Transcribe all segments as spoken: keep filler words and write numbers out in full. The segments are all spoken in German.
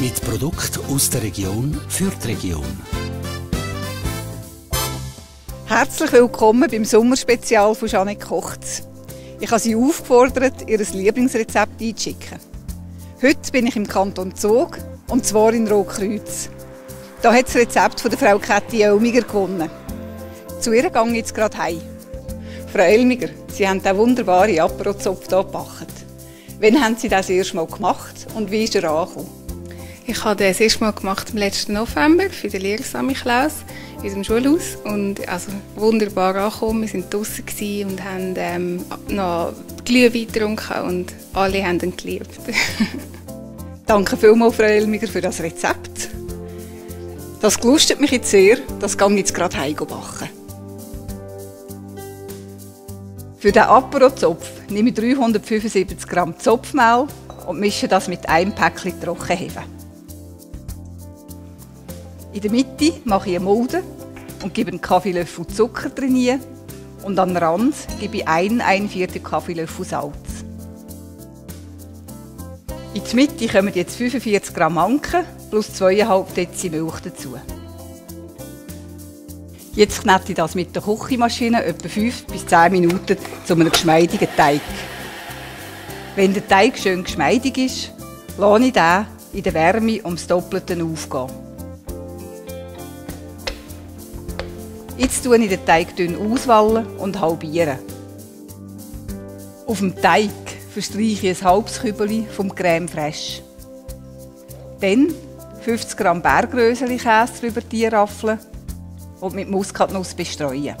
Mit Produkten aus der Region für die Region. Herzlich willkommen beim Sommerspezial von Jeannette Kocht. Ich habe Sie aufgefordert, ihr Lieblingsrezept einzuschicken. Heute bin ich im Kanton Zug, und zwar in Rotkreuz. Da hat das Rezept von der Frau Katia Elmiger gewonnen. Zu ihr gehe ich jetzt gerade heim. Frau Elmiger, Sie haben diesen wunderbaren Apéro-Zopf hier gebacken. Wann haben Sie das erste Mal gemacht und wie ist er angekommen? Ich habe das erste Mal gemacht im letzten November für den Lehrsamichlaus in unserem Schulhaus. Und also wunderbar angekommen. Wir waren draußen und haben ähm, noch Glühwein getrunken und alle haben ihn geliebt. Danke vielmals, Frau Elmiger, für das Rezept. Das gelustet mich jetzt sehr. Das kann ich jetzt gerade heim backen. Für den Apéro-Zopf nehme ich dreihundertfünfundsiebzig Gramm Zopfmehl und mische das mit einem Päckchen Trockenhefe. In der Mitte mache ich eine Mulde und gebe einen Kaffeelöffel Zucker drin und an den Rand gebe ich einen ein Viertel Kaffeelöffel Salz. In die Mitte kommen jetzt fünfundvierzig Gramm Anke plus zwei Komma fünf Dezi Milch dazu. Jetzt knete ich das mit der Küchenmaschine etwa fünf bis zehn Minuten zu einem geschmeidigen Teig. Wenn der Teig schön geschmeidig ist, lasse ich den in der Wärme ums Doppelte aufgehen. Jetzt walle ich den Teig dünn auswallen und halbieren. Auf dem Teig verstreiche ich ein halbes Kübeli vom Crème fraîche. Dann fünfzig Gramm Bärgröseli-Käse drüber raffeln und mit Muskatnuss bestreuen.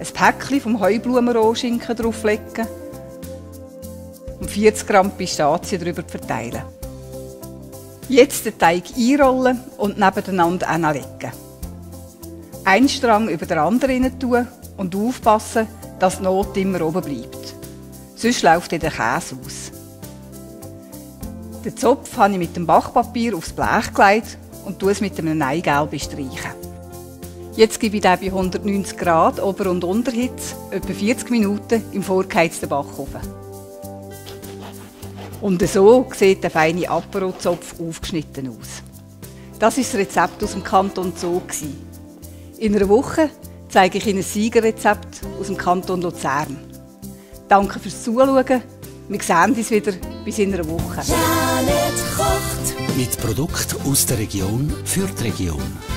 Ein Päckchen vom Heublumenrohschinken drauflegen und vierzig Gramm Pistazien drüber verteilen. Jetzt den Teig einrollen und nebeneinander anlegen. Einen Strang über den anderen tun und aufpassen, dass die Note immer oben bleibt. Sonst läuft der Käse aus. Den Zopf habe ich mit dem Backpapier aufs Blech gelegt und tue es mit einem Eigel bestreichen. Jetzt gebe ich den bei hundertneunzig Grad Ober- und Unterhitze etwa vierzig Minuten im vorgeheizten Backofen. Und so sieht der feine Apéro-Zopf aufgeschnitten aus. Das war das Rezept aus dem Kanton Zug. In einer Woche zeige ich Ihnen ein Siegerrezept aus dem Kanton Luzern. Danke fürs Zuschauen. Wir sehen uns wieder bis in einer Woche. Jeannette Kocht. Mit Produkten aus der Region für die Region.